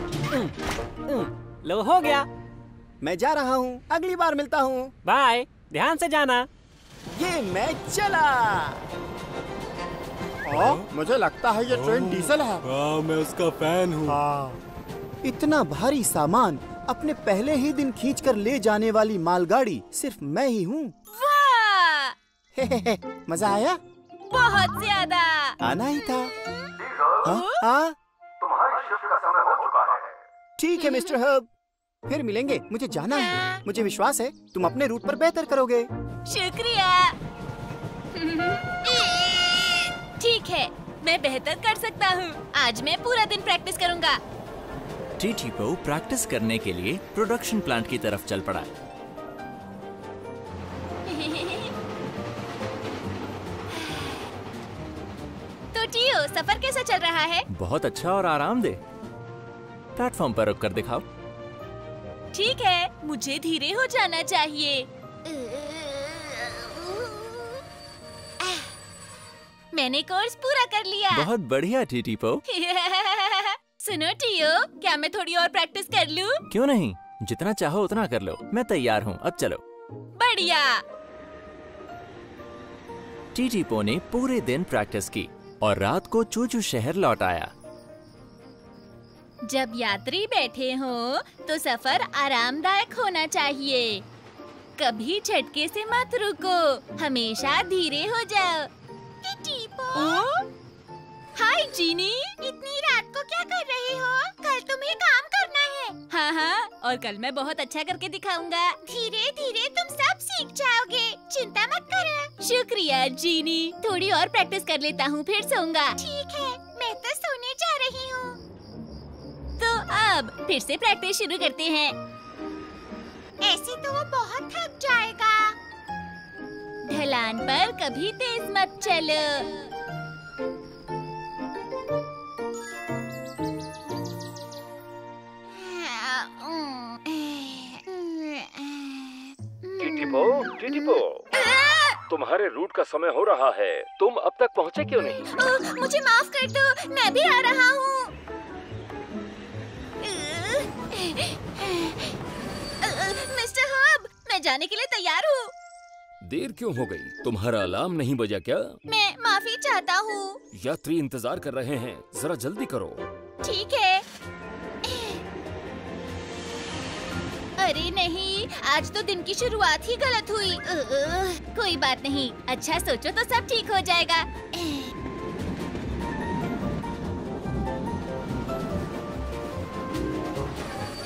लो हो गया। मैं जा रहा हूँ, अगली बार मिलता हूँ। बाय, ध्यान से जाना। ये मैं चला। मुझे लगता है ये ट्रेन डीजल है। मैं उसका फैन हूँ। इतना भारी सामान अपने पहले ही दिन खींचकर ले जाने वाली मालगाड़ी सिर्फ मैं ही हूँ। मजा आया? बहुत ज्यादा। आना ही था। तुम्हारी समय हो चुका है। ठीक है मिस्टर हर्ब, फिर मिलेंगे, मुझे जाना है। मुझे विश्वास है तुम अपने रूट पर बेहतर करोगे। शुक्रिया। ठीक है, मैं बेहतर कर सकता हूँ। आज मैं पूरा दिन प्रैक्टिस करूँगा। टीटीपो प्रैक्टिस करने के लिए प्रोडक्शन प्लांट की तरफ चल पड़ा। तो टीओ, सफर कैसा चल रहा है? बहुत अच्छा और आरामदेह। प्लेटफॉर्म पर रुककर दिखाओ। ठीक है, मुझे धीरे हो जाना चाहिए। मैंने कोर्स पूरा कर लिया। बहुत बढ़िया टीटीपो। सुनो टीओ, क्या मैं थोड़ी और प्रैक्टिस कर लूँ? क्यों नहीं, जितना चाहो उतना कर लो। मैं तैयार हूँ, अब चलो। बढ़िया। टीटीपो ने पूरे दिन प्रैक्टिस की और रात को चूचू शहर लौट आया। जब यात्री बैठे हों, तो सफर आरामदायक होना चाहिए। कभी झटके से मत रुको, हमेशा धीरे हो जाओ। हाय जीनी, इतनी रात को क्या कर रहे हो? कल तुम्हें काम करना है। हाँ, और कल मैं बहुत अच्छा करके दिखाऊंगा। धीरे धीरे तुम सब सीख जाओगे, चिंता मत करो। शुक्रिया जीनी, थोड़ी और प्रैक्टिस कर लेता हूँ, फिर सोऊंगा। ठीक है, मैं तो सोने जा रही हूँ। तो अब फिर से प्रैक्टिस शुरू करते हैं। ऐसे तो वो बहुत थक जाएगा। ढलान पर कभी तेज मत चलो। टीटीपो, तुम्हारे रूट का समय हो रहा है, तुम अब तक पहुँचे क्यों नहीं? मुझे माफ कर दो, मैं भी आ रहा हूँ। मिस्टर हर्ब, मैं जाने के लिए तैयार हूँ। देर क्यों हो गई? तुम्हारा अलार्म नहीं बजा क्या? मैं माफी चाहता हूँ। यात्री इंतजार कर रहे हैं, जरा जल्दी करो। ठीक है। अरे नहीं, आज तो दिन की शुरुआत ही गलत हुई। कोई बात नहीं, अच्छा सोचो तो सब ठीक हो जाएगा।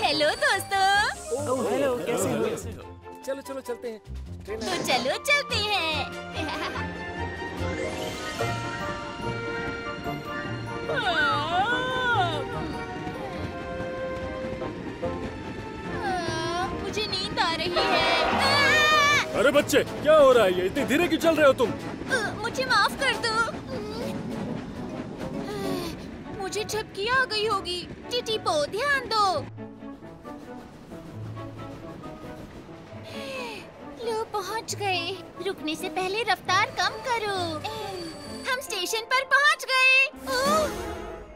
हेलो दोस्तों। ओह हेलो, कैसे हो? चलो चलो चलते हैं। तो चलो चलते हैं। मुझे नींद आ रही है। अरे बच्चे, क्या हो रहा है ये? इतनी धीरे क्यों चल रहे हो तुम? मुझे माफ कर दो, मुझे झपकी आ गई होगी। टीटीपो ध्यान दो। लो पहुंच गए। रुकने से पहले रफ्तार कम करो। हम स्टेशन पर पहुंच गए।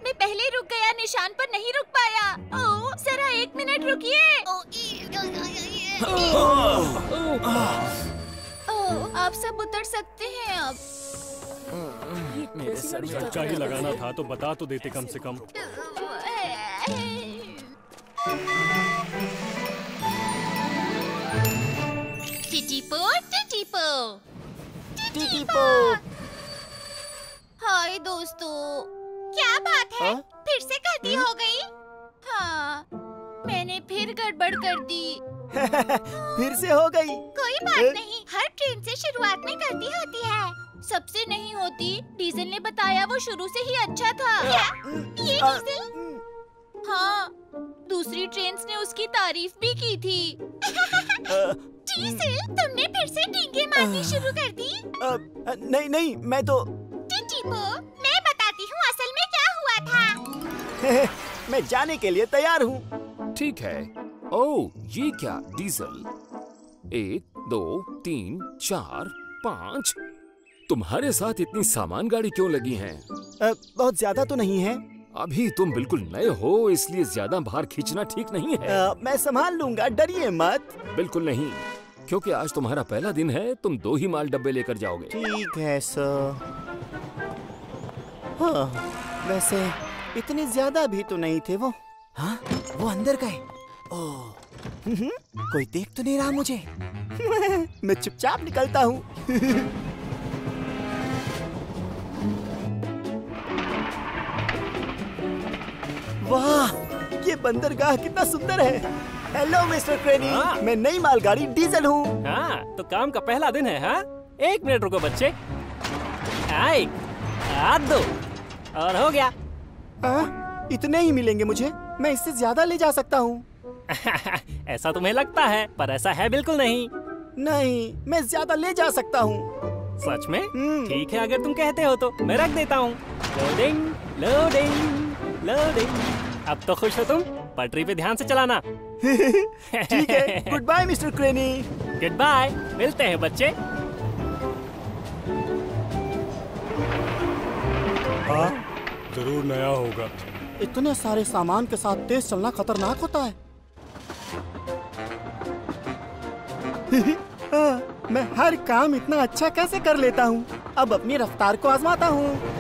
मैं पहले रुक गया, निशान पर नहीं रुक पाया। ओह, जरा एक मिनट रुकिए। ओह, आप सब उतर सकते हैं अब। झटका ही लगाना था तो बता तो देते कम से कम। टीटीपो, टीटीपो, टीटीपो। हाय दोस्तों, क्या बात है? फिर से गलती हो गई। हाँ, मैंने फिर गड़बड़ कर दी। फिर से हो गई। कोई बात नहीं, हर ट्रेन से शुरुआत में गलती होती है। सबसे नहीं होती। डीजल ने बताया वो शुरू से ही अच्छा था। क्या? ये डीजल? हाँ, दूसरी ट्रेन्स ने उसकी तारीफ भी की थी। डीजल, तुमने फिर से डींगे मारनी शुरू कर दी। नहीं नहीं, मैं तो असल में क्या हुआ था। मैं जाने के लिए तैयार हूँ। ठीक है। ओह, ये क्या? डीजल 1 2 3 4 5। तुम्हारे साथ इतनी सामान गाड़ी क्यों लगी है? बहुत ज्यादा तो नहीं है। अभी तुम बिल्कुल नए हो, इसलिए ज्यादा भार खींचना ठीक नहीं है। मैं संभाल लूंगा, डरिए मत। बिल्कुल नहीं, क्योंकि आज तुम्हारा पहला दिन है। तुम 2 ही माल डब्बे लेकर जाओगे। ठीक है सर। हाँ, वैसे इतने ज्यादा भी तो नहीं थे वो। हाँ, वो अंदर गए। ओह, कोई देख तो नहीं रहा मुझे। मैं चुपचाप निकलता हूँ। वाह, ये बंदरगाह कितना सुंदर है। हेलो मिस्टर ट्रेनी, मैं नई मालगाड़ी डीजल हूँ। हाँ, तो काम का पहला दिन है। हाँ, एक मिनट रुको बच्चे, आए हाथ दो और हो गया। इतने ही मिलेंगे मुझे, मैं इससे ज्यादा ले जा सकता हूँ। ऐसा तुम्हें लगता है, पर ऐसा है बिल्कुल नहीं। नहीं, मैं ज्यादा ले जा सकता हूँ। सच में? ठीक है, अगर तुम कहते हो तो मैं रख देता हूँ। Loading, loading, loading. अब तो खुश हो तुम? पटरी पे ध्यान से चलाना। ठीक है, good bye mister क्रेनी। Good bye, मिलते हैं बच्चे। हाँ, जरूर नया होगा। इतने सारे सामान के साथ तेज चलना खतरनाक होता है। मैं हर काम इतना अच्छा कैसे कर लेता हूँ। अब अपनी रफ्तार को आजमाता हूँ।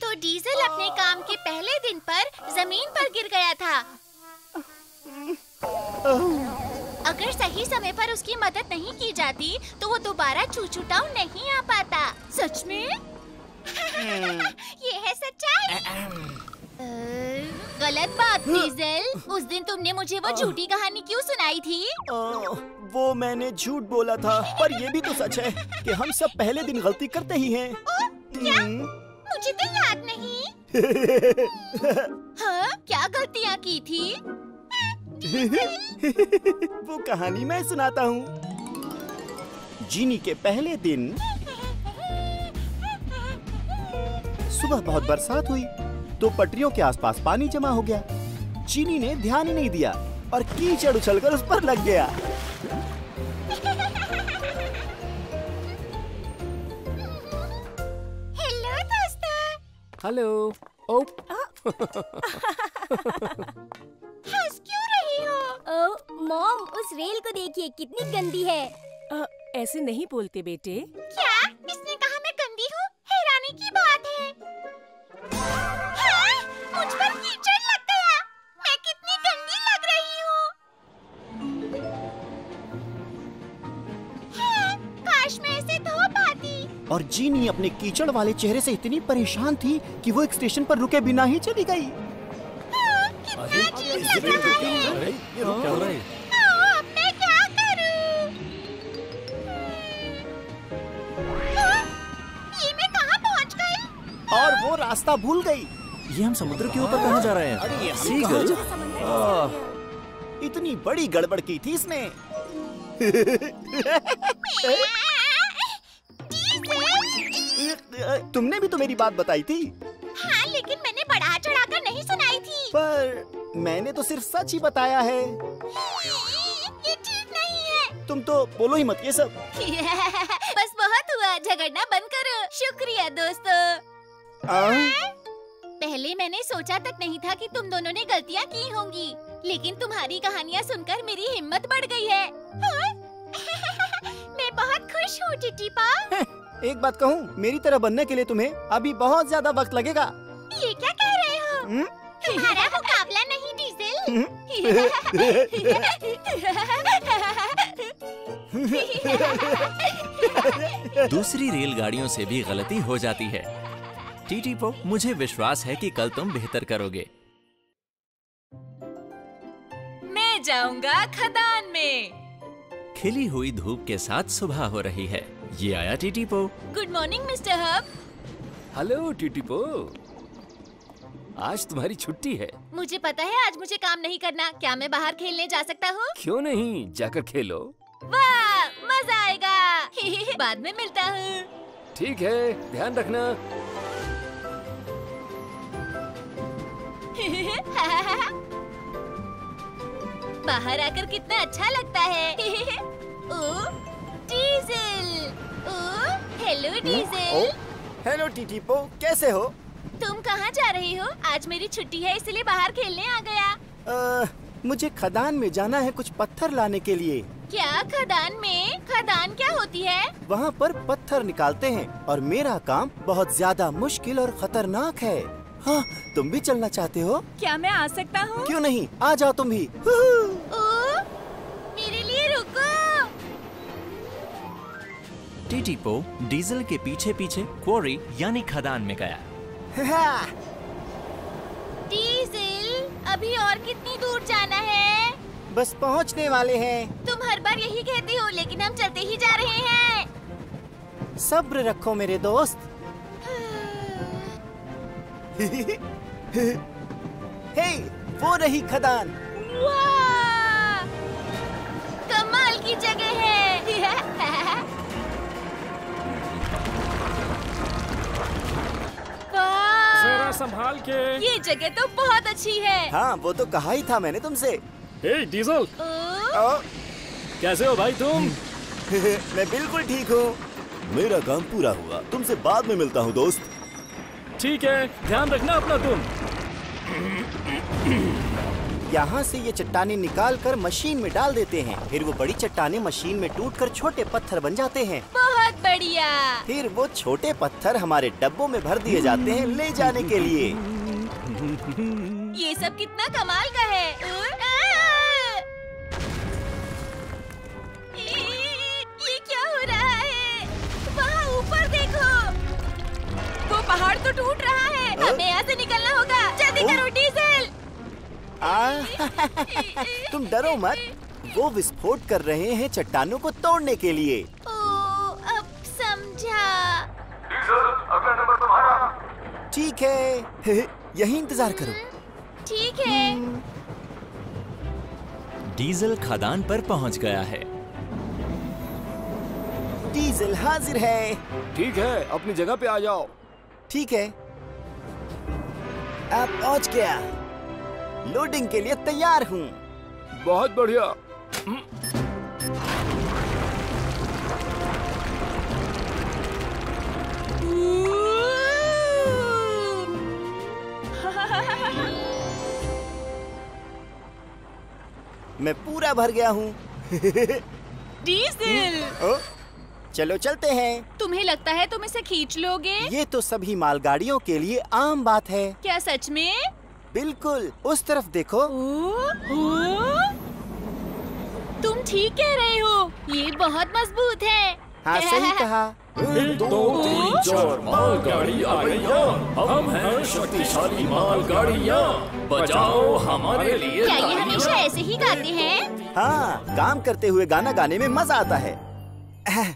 तो डीजल अपने काम के पहले दिन पर जमीन पर गिर गया था। अगर सही समय पर उसकी मदद नहीं की जाती तो वो दोबारा चूचू टाउन नहीं आ पाता। सच में? ये है सच्चाई। गलत बात डीजल, उस दिन तुमने मुझे वो झूठी कहानी क्यों सुनाई थी? वो मैंने झूठ बोला था, पर ये भी तो सच है कि हम सब पहले दिन गलती करते ही हैं। क्या? मुझे तो याद नहीं। हाँ, क्या गलतियाँ की थी? वो कहानी मैं सुनाता हूँ। जीनी के पहले दिन सुबह बहुत बरसात हुई तो पटरियों के आसपास पानी जमा हो गया। जीनी ने ध्यान ही नहीं दिया और कीचड़ उछलकर उस पर लग गया। हेलो दोस्तों। हेलो। ओ मॉम, उस रेल को देखिए कितनी गंदी है। ऐसे नहीं बोलते बेटे। क्या इसने कहा मैं गंदी हूँ? हैरानी की बात है। हाँ, मुझ पर कीचड़ लग गया। मैं कितनी गंदी लग रही हूँ। हाँ, काश मैं इसे धो पाती। और जीनी अपने कीचड़ वाले चेहरे से इतनी परेशान थी कि वो एक स्टेशन पर रुके बिना ही चली गई। मैं क्या करूं? ये मैं कहाँ पहुँच गई? और वो रास्ता भूल गई। ये हम समुद्र के ऊपर कहाँ जा रहे हैं? अरे इतनी बड़ी गड़बड़ की थी इसने। तुमने भी तो मेरी बात बताई थी। हाँ, लेकिन मैंने बढ़ा चढ़ाकर नहीं सुनाई थी। पर मैंने तो सिर्फ सच ही बताया है। ये ठीक नहीं है। तुम तो बोलो ही मत ये सब। बस बहुत हुआ, झगड़ना बंद करो। शुक्रिया दोस्तों। पहले मैंने सोचा तक नहीं था कि तुम दोनों ने गलतियाँ की होंगी, लेकिन तुम्हारी कहानियाँ सुनकर मेरी हिम्मत बढ़ गई है। मैं बहुत खुश हूँ टीटीपो। एक बात कहूँ, मेरी तरह बनने के लिए तुम्हें अभी बहुत ज्यादा वक्त लगेगा। ये क्या कह रहे हो? तुम्हारा मुकाबला नहीं डीजल। दूसरी रेलगाड़ियों से भी गलती हो जाती है। टीटीपो, मुझे विश्वास है कि कल तुम बेहतर करोगे। मैं जाऊंगा खदान में। खिली हुई धूप के साथ सुबह हो रही है। ये आया टीटीपो। Good morning मिस्टर हर्ब। Hello टीटीपो, आज तुम्हारी छुट्टी है। मुझे पता है आज मुझे काम नहीं करना। क्या मैं बाहर खेलने जा सकता हूँ? क्यों नहीं, जाकर खेलो। वाह, मजा आएगा। बाद में मिलता हूँ। ठीक है, ध्यान रखना। बाहर आकर कितना अच्छा लगता है। ओ, डीजल। Hello डीजल। Hello टीटीपो, कैसे हो? तुम कहाँ जा रही हो? आज मेरी छुट्टी है इसलिए बाहर खेलने आ गया। मुझे खदान में जाना है कुछ पत्थर लाने के लिए। क्या खदान में? खदान क्या होती है? वहाँ पर पत्थर निकालते हैं और मेरा काम बहुत ज्यादा मुश्किल और खतरनाक है। हाँ, तुम भी चलना चाहते हो? क्या मैं आ सकता हूँ? क्यों नहीं, आ जाओ तुम भी। मेरे लिए रुको। टीटीपो डीजल के पीछे पीछे क्वारी यानी खदान में गया। डीजल, अभी और कितनी दूर जाना है? बस पहुंचने वाले हैं। तुम हर बार यही कहते हो, लेकिन हम चलते ही जा रहे हैं। सब्र रखो मेरे दोस्त। हे, वो रही खदान। वाह, कमाल की जगह है। जरा संभाल के। ये जगह तो बहुत अच्छी है। हाँ, वो तो कहा ही था मैंने तुमसे। हे डीजल, कैसे हो भाई तुम? मैं बिल्कुल ठीक हूँ। मेरा काम पूरा हुआ, तुमसे बाद में मिलता हूँ दोस्त। ठीक है, ध्यान रखना अपना तुम। यहाँ से ये चट्टाने निकाल कर मशीन में डाल देते हैं, फिर वो बड़ी चट्टाने मशीन में टूटकर छोटे पत्थर बन जाते हैं। बहुत बढ़िया। फिर वो छोटे पत्थर हमारे डब्बों में भर दिए जाते हैं ले जाने के लिए। ये सब कितना कमाल का है। ये क्या हो रहा है? वहाँ ऊपर देखो, वो पहाड़ तो टूट रहा है। हमें यहाँ से निकलना होगा, जल्दी करो डीजल। तुम डरो मत, वो विस्फोट कर रहे हैं चट्टानों को तोड़ने के लिए। अब समझा। डीजल, अगला नंबर तुम्हारा। ठीक है, यही इंतजार करो। ठीक है। डीजल खदान पर पहुंच गया है। डीजल हाजिर है। ठीक है, अपनी जगह पे आ जाओ। ठीक है, आप पहुंच गया। लोडिंग के लिए तैयार हूँ। बहुत बढ़िया। मैं पूरा भर गया हूँ। डीजल, चलो चलते हैं। तुम्हें लगता है तुम इसे खींच लोगे? ये तो सभी मालगाड़ियों के लिए आम बात है। क्या सच में? बिल्कुल, उस तरफ देखो। तुम ठीक कह रहे हो, ये बहुत मजबूत है। हाँ, सही कहा। 1, 2, 3, 4 मालगाड़ी आ गई। हम हैं शक्तिशाली मालगाड़ियाँ, बचाओ हमारे लिए। क्या ये हमेशा ऐसे ही गाते हैं? हाँ, काम करते हुए गाना गाने में मजा आता है।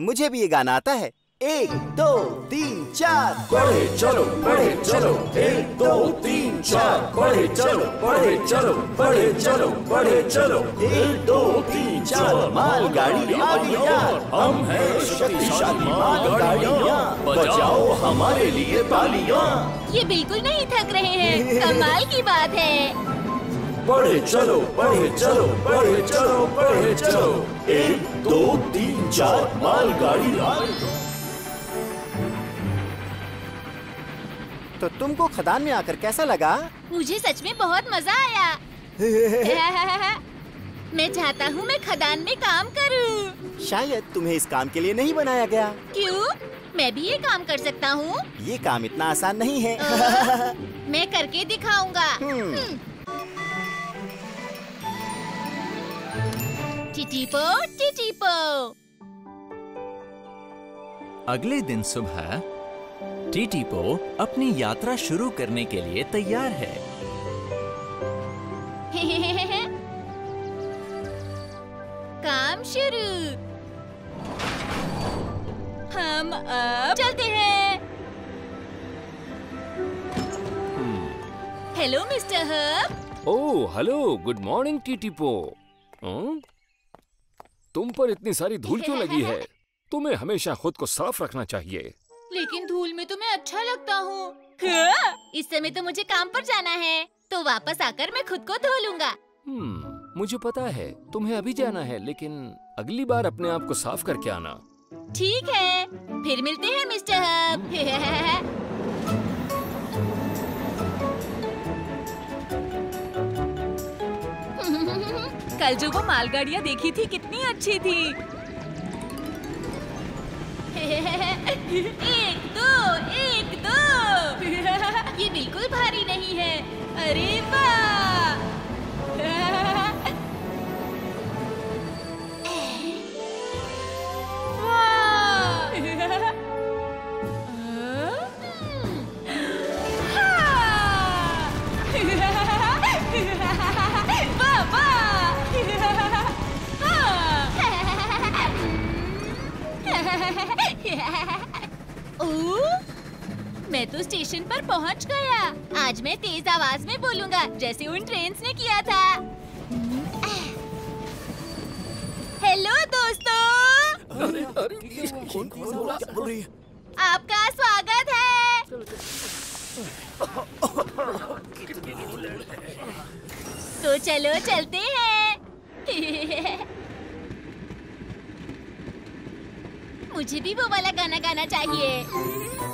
मुझे भी ये गाना आता है। 1, 2, 3, 4 बढ़े चलो, बढ़े चलो। 1, 2, 3, 4 बढ़े चलो, बढ़े चलो, बढ़े चलो, बढ़े चलो। 1, 2, 3, 4 मालगाड़ी आ गई। हम हैं शक्तिशाली मालगाड़ियाँ, बजाओ हमारे लिए तालियाँ। ये बिल्कुल नहीं थक रहे हैं, कमाल की बात है। बढ़े चलो, बढ़े चलो, बढ़े चलो, बढ़े चलो। 1, 2, 3, 4 मालगाड़ी। तो तुमको खदान में आकर कैसा लगा? मुझे सच में बहुत मजा आया। मैं चाहता हूँ मैं खदान में काम करूँ। शायद तुम्हें इस काम के लिए नहीं बनाया गया। क्यों? मैं भी ये काम कर सकता हूँ। ये काम इतना आसान नहीं है। मैं करके दिखाऊंगा। टीटीपो, टीटीपो। अगले दिन सुबह टीटीपो अपनी यात्रा शुरू करने के लिए तैयार है। काम शुरू। हम अब चलते हैं। Hello मिस्टर हर्ब। Oh hello, good morning टीटीपो। तुम पर इतनी सारी धूल क्यों लगी है? तुम्हें हमेशा खुद को साफ रखना चाहिए। लेकिन धूल में तो मैं अच्छा लगता हूँ। इस समय तो मुझे काम पर जाना है, तो वापस आकर मैं खुद को धो लूंगा। मुझे पता है तुम्हें अभी जाना है, लेकिन अगली बार अपने आप को साफ करके आना। ठीक है, फिर मिलते हैं मिस्टर हर्ब। कल जो वो मालगाड़ियाँ देखी थी, कितनी अच्छी थी। 1, 2, 1, 2। ये बिल्कुल अरे मैं तो स्टेशन पर पहुंच गया। आज मैं तेज आवाज में बोलूंगा जैसे उन ट्रेन्स ने किया था। हेलो दोस्तों, आपका स्वागत है। तो चलो चलते हैं। मुझे भी वो वाला गाना गाना चाहिए।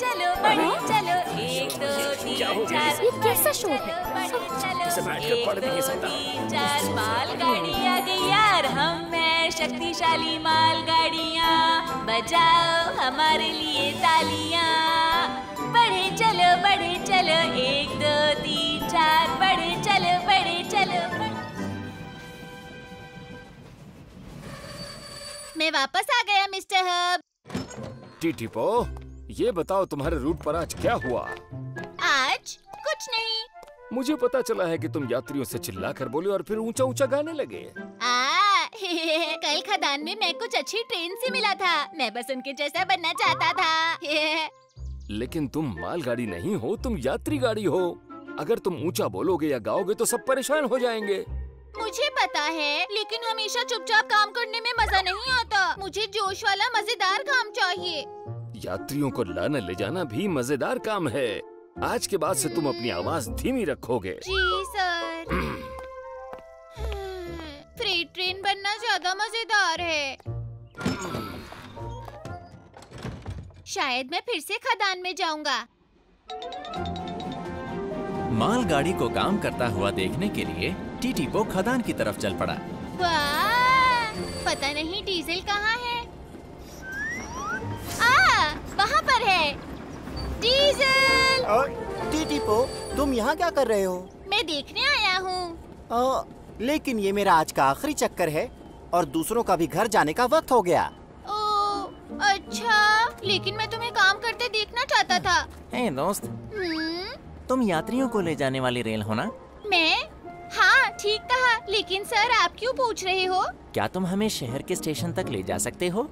चलो बढ़े चलो, एक दो तीन चार। ये कैसा शो है? एक दो तीन चार मालगाड़ी आ गई यार, हम हैं शक्तिशाली मालगाड़ियाँ, बजाओ हमारे लिए तालियाँ। बढ़े चलो एक दो तीन चार, बढ़े चलो बढ़े चलो। मैं वापस आ गया मिस्टर हर्ब। टीटीपो, ये बताओ तुम्हारे रूट पर आज क्या हुआ? आज कुछ नहीं। मुझे पता चला है कि तुम यात्रियों से चिल्ला कर बोले और फिर ऊंचा ऊंचा गाने लगे। कल खदान में मैं कुछ अच्छी ट्रेन से मिला था, मैं बस उनके जैसा बनना चाहता था। लेकिन तुम मालगाड़ी नहीं हो, तुम यात्री गाड़ी हो। अगर तुम ऊंचा बोलोगे या गाओगे तो सब परेशान हो जाएंगे। मुझे पता है, लेकिन हमेशा चुपचाप काम करने में मजा नहीं आता। मुझे जोश वाला मजेदार काम चाहिए। यात्रियों को लाना ले जाना भी मजेदार काम है। आज के बाद से तुम अपनी आवाज धीमी रखोगे। जी सर। फ्रेट ट्रेन बनना ज्यादा मजेदार है। शायद मैं फिर से खदान में जाऊंगा। मालगाड़ी को काम करता हुआ देखने के लिए टीटीपो खदान की तरफ चल पड़ा। वाह, पता नहीं डीजल कहाँ है। वहाँ पर है डीजल। और टीटीपो, तुम यहाँ क्या कर रहे हो? मैं देखने आया हूँ। लेकिन ये मेरा आज का आखिरी चक्कर है और दूसरों का भी घर जाने का वक्त हो गया। ओ अच्छा, लेकिन मैं तुम्हें काम करते देखना चाहता था। हे दोस्त, तुम यात्रियों को ले जाने वाली रेल हो ना? मैं? हाँ ठीक कहा, लेकिन सर आप क्यों पूछ रहे हो? क्या तुम हमें शहर के स्टेशन तक ले जा सकते हो?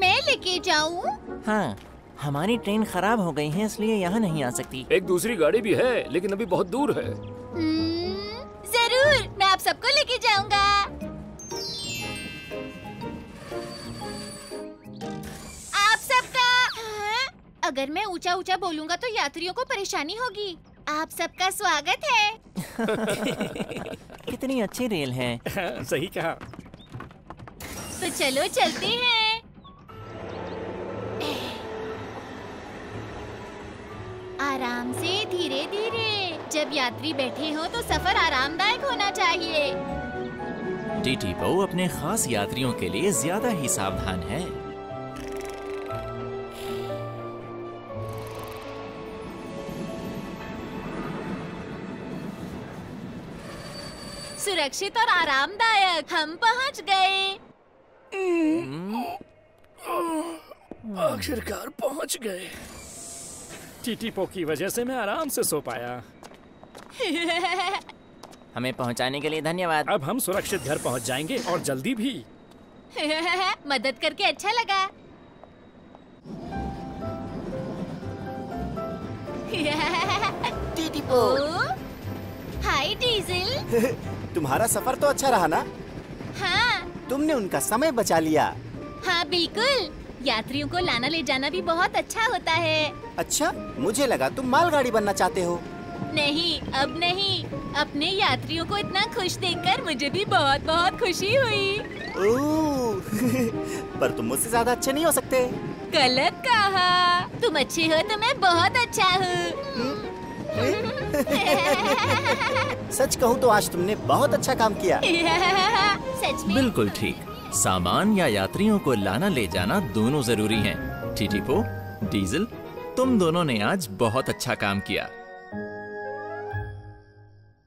मैं लेके जाऊँ? हाँ, हमारी ट्रेन खराब हो गई है इसलिए यहाँ नहीं आ सकती। एक दूसरी गाड़ी भी है लेकिन अभी बहुत दूर है। जरूर, मैं आप सबको लेके जाऊँगा। आप सबका। हाँ? अगर मैं ऊंचा ऊंचा बोलूँगा तो यात्रियों को परेशानी होगी। आप सबका स्वागत है। कितनी अच्छी रेल है। सही कहा। तो चलो चलते हैं। आराम से, धीरे धीरे। जब यात्री बैठे हो तो सफर आरामदायक होना चाहिए। टीटीपो अपने खास यात्रियों के लिए ज्यादा ही सावधान है। सुरक्षित और आरामदायक हम पहुंच गए। आखिरकार पहुंच गए। टीटीपो की वजह से मैं आराम से सो पाया। हमें पहुंचाने के लिए धन्यवाद। अब हम सुरक्षित घर पहुंच जाएंगे और जल्दी भी। मदद करके अच्छा लगा। टीटीपो। Hi डीजल। तुम्हारा सफर तो अच्छा रहा ना? हाँ। तुमने उनका समय बचा लिया। हाँ बिल्कुल, यात्रियों को लाना ले जाना भी बहुत अच्छा होता है। अच्छा, मुझे लगा तुम मालगाड़ी बनना चाहते हो। नहीं, अब नहीं। अपने यात्रियों को इतना खुश देखकर मुझे भी बहुत बहुत खुशी हुई। पर तुम मुझसे ज्यादा अच्छे नहीं हो सकते। गलत कहा, तुम अच्छे हो तो मैं बहुत अच्छा हूँ। सच कहूँ तो आज तुमने बहुत अच्छा काम किया। सच में? बिल्कुल ठीक। सामान या यात्रियों को लाना ले जाना दोनों जरूरी हैं। टीटीपो, डीजल, तुम दोनों ने आज बहुत अच्छा काम किया।